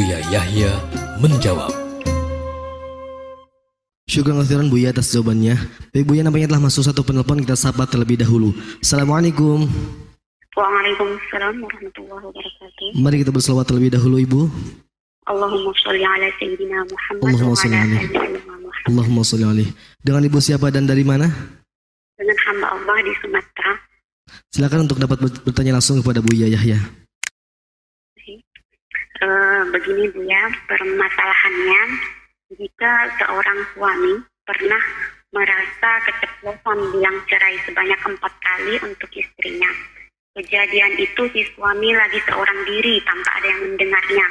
Buya Yahya menjawab. Syukur ngasiran Buya atas jawabannya. Baik Buya, nampaknya telah masuk satu penelpon, kita sapa terlebih dahulu. Assalamualaikum. Waalaikumsalam warahmatullahi wabarakatuh. Mari kita berselawat terlebih dahulu Ibu. Allahumma sholli ala sayyidina Muhammad. Allahumma sholli alaihi. Allahumma sholli alaihi. Dengan Ibu siapa dan dari mana? Dengan hamba Allah di Sumatera. Silakan untuk dapat bertanya langsung kepada Buya Yahya. Begini Buya, permasalahannya jika seorang suami pernah merasa keceplosan bilang cerai sebanyak 4 kali untuk istrinya. Kejadian itu si suami lagi seorang diri tanpa ada yang mendengarnya.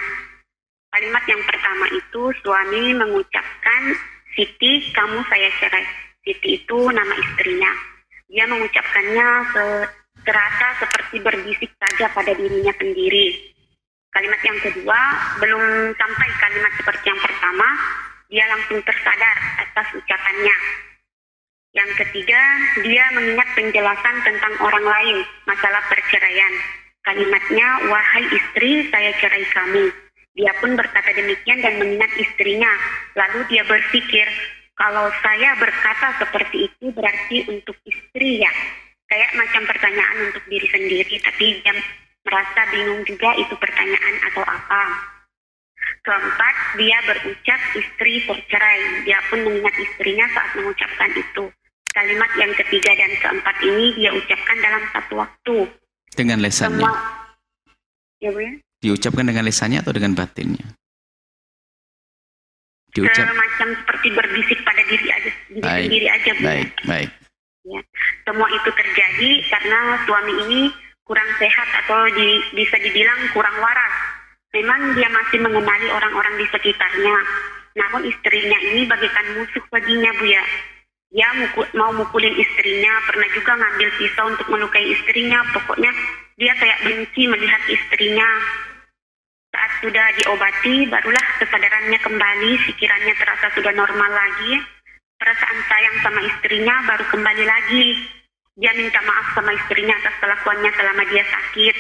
Kalimat yang pertama itu suami mengucapkan, "Siti, kamu saya cerai." Siti itu nama istrinya. Dia mengucapkannya terasa seperti berbisik saja pada dirinya sendiri. Kalimat yang kedua, belum sampai kalimat seperti yang pertama, dia langsung tersadar atas ucapannya. Yang ketiga, dia mengingat penjelasan tentang orang lain masalah perceraian. Kalimatnya, "Wahai istri, saya cerai kamu." Dia pun berkata demikian dan mengingat istrinya. Lalu dia berpikir, kalau saya berkata seperti itu berarti untuk istri ya. Kayak macam pertanyaan untuk diri sendiri, tapi dia merasa bingung juga itu pertanyaan atau apa. Keempat, dia berucap istri tercerai. Dia pun mengingat istrinya saat mengucapkan itu. Kalimat yang ketiga dan keempat ini dia ucapkan dalam satu waktu. Dengan lesannya? Ya Bu ya? Diucapkan dengan lesannya atau dengan batinnya? Macam seperti berbisik pada diri sendiri aja Bu. Baik. Ya. Semua itu terjadi karena suami ini kurang sehat atau bisa dibilang kurang waras. Memang dia masih mengenali orang-orang di sekitarnya. Namun istrinya ini bagaikan musuh baginya Buya. Dia mau mukulin istrinya, pernah juga ngambil pisau untuk melukai istrinya. Pokoknya dia kayak benci melihat istrinya. Saat sudah diobati, barulah kesadarannya kembali, pikirannya terasa sudah normal lagi. Perasaan sayang sama istrinya baru kembali lagi. Dia minta maaf sama istrinya atas kelakuannya selama dia sakit.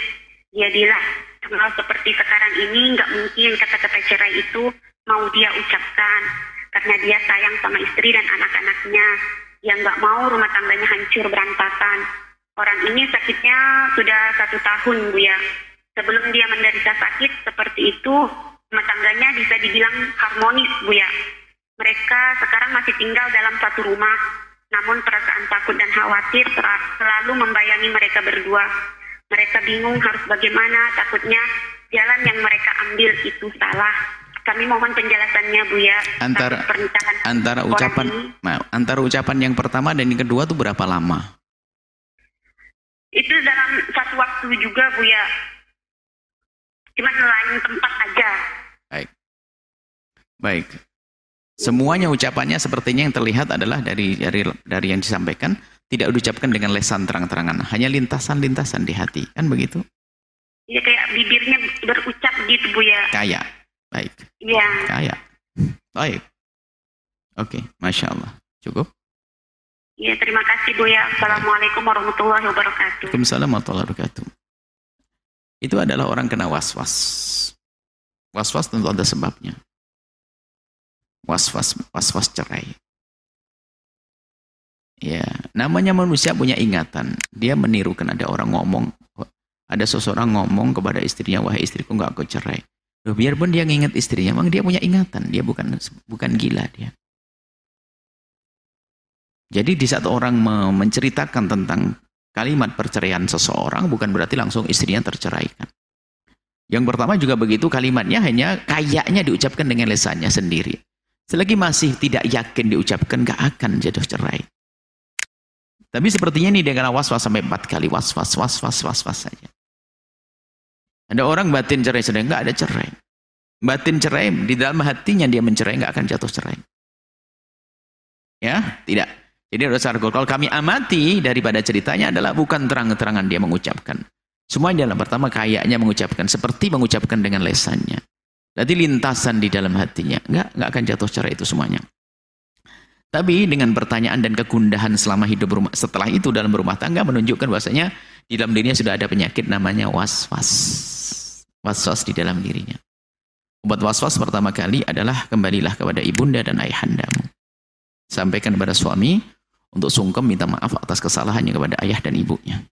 Dia bilang, kalau seperti sekarang ini nggak mungkin kata-kata cerai itu mau dia ucapkan. Karena dia sayang sama istri dan anak-anaknya. Dia nggak mau rumah tangganya hancur berantakan. Orang ini sakitnya sudah 1 tahun Bu ya. Sebelum dia menderita sakit seperti itu, rumah tangganya bisa dibilang harmonis Bu ya. Mereka sekarang masih tinggal dalam satu rumah. Namun perasaan takut dan khawatir selalu membayangi mereka berdua. Mereka bingung harus bagaimana, takutnya jalan yang mereka ambil itu salah. Kami mohon penjelasannya Buya. Antara ucapan yang pertama dan yang kedua itu berapa lama? Itu dalam satu waktu juga Buya. Cuma lain tempat aja. Baik. Semuanya ucapannya sepertinya yang terlihat adalah dari yang disampaikan, tidak diucapkan dengan lesan terang-terangan, hanya lintasan-lintasan di hati, kan begitu? Iya, kayak bibirnya berucap gitu Bu ya. Kaya, baik. Iya. Kaya, baik. Oke, Masya Allah, cukup. Iya, terima kasih Bu ya. Assalamualaikum warahmatullahi wabarakatuh. Waalaikumsalam warahmatullahi wabarakatuh. Itu adalah orang kena was-was. Was-was tentu ada sebabnya. Was-was cerai. Ya, namanya manusia punya ingatan. Dia menirukan, ada orang ngomong, ada seseorang ngomong kepada istrinya, "Wahai istriku, nggak aku cerai." Loh, biarpun dia nginget istrinya, memang dia punya ingatan. Dia bukan gila dia. Jadi di saat orang menceritakan tentang kalimat perceraian seseorang, bukan berarti langsung istrinya terceraikan. Yang pertama juga begitu, kalimatnya hanya kayaknya diucapkan dengan lesannya sendiri. Selagi masih tidak yakin diucapkan, gak akan jatuh cerai. Tapi sepertinya ini dia kena was-was sampai 4 kali. Was-was saja. Ada orang batin cerai, sedang gak ada cerai. Batin cerai, di dalam hatinya dia mencerai, gak akan jatuh cerai. Ya, tidak. Jadi kalau kami amati daripada ceritanya adalah bukan terang-terangan dia mengucapkan. Semuanya adalah pertama kayaknya mengucapkan, seperti mengucapkan dengan lesannya. Berarti lintasan di dalam hatinya. Nggak akan jatuh cerai itu semuanya. Tapi dengan pertanyaan dan kegundahan selama hidup setelah itu dalam rumah tangga menunjukkan bahwasanya di dalam dirinya sudah ada penyakit namanya was-was. Was-was di dalam dirinya. Obat waswas pertama kali adalah kembalilah kepada ibunda dan ayahandamu. Sampaikan kepada suami untuk sungkem minta maaf atas kesalahannya kepada ayah dan ibunya.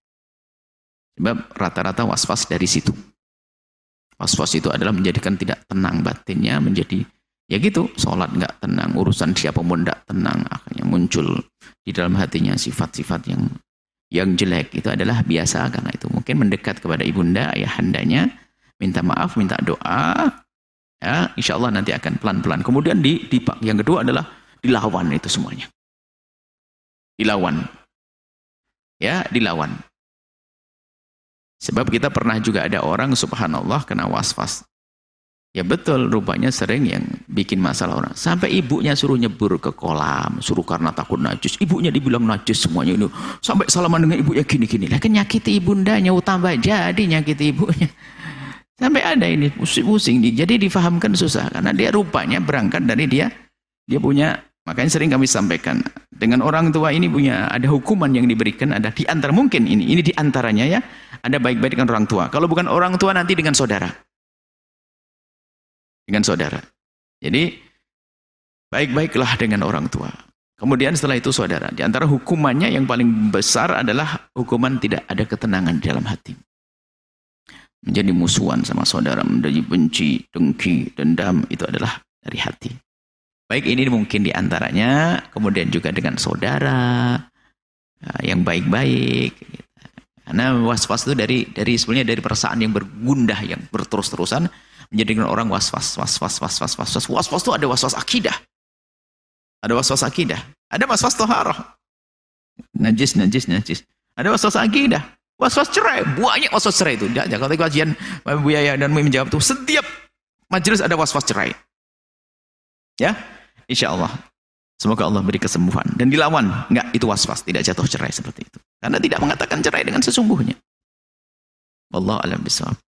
Sebab rata-rata waswas dari situ. Waswas itu adalah menjadikan tidak tenang batinnya, menjadi ya gitu, sholat nggak tenang, urusan siapa pun nggak tenang, akhirnya muncul di dalam hatinya sifat-sifat yang jelek. Itu adalah biasa, karena itu mungkin mendekat kepada ibunda, ayahandanya, minta maaf, minta doa. Ya, insya Allah nanti akan pelan-pelan. Kemudian yang kedua adalah dilawan itu semuanya. Dilawan. Ya, dilawan. Sebab kita pernah juga ada orang, subhanallah, kena was-was. Ya betul, rupanya sering yang bikin masalah orang. Sampai ibunya suruh nyebur ke kolam, suruh karena takut najis. Ibunya dibilang najis semuanya ini. Sampai salaman dengan ibunya gini-gini. Lah kan nyakiti ibundanya, tambah jadi nyakiti ibunya. Sampai ada ini pusing-pusing, jadi difahamkan susah karena dia rupanya berangkat dari dia punya. Makanya sering kami sampaikan, dengan orang tua ini punya ada hukuman yang diberikan, ada di antara mungkin ini di antaranya ya, ada baik-baik dengan orang tua. Kalau bukan orang tua nanti dengan saudara. Dengan saudara. Jadi baik-baiklah dengan orang tua. Kemudian setelah itu saudara. Di antara hukumannya yang paling besar adalah hukuman tidak ada ketenangan di dalam hati. Menjadi musuhan sama saudara, menjadi benci, dengki, dendam, itu adalah dari hati. Baik ini mungkin diantaranya, kemudian juga dengan saudara yang baik-baik. Karena was-was itu dari sebenarnya dari perasaan yang bergundah, yang berterus-terusan menjadikan orang was-was. Was-was itu ada was-was akidah, ada was-was akidah, ada was-was toharah, najis. Ada was-was akidah. Was-was cerai, banyak was-was cerai itu. Kalau tadi kajian Buya Yahya dan Mui menjawab itu, setiap majelis ada was-was cerai. Ya, insya Allah. Semoga Allah beri kesembuhan. Dan dilawan, enggak, itu was-was, tidak jatuh cerai seperti itu. Karena tidak mengatakan cerai dengan sesungguhnya. Wallahu a'lam bishawab.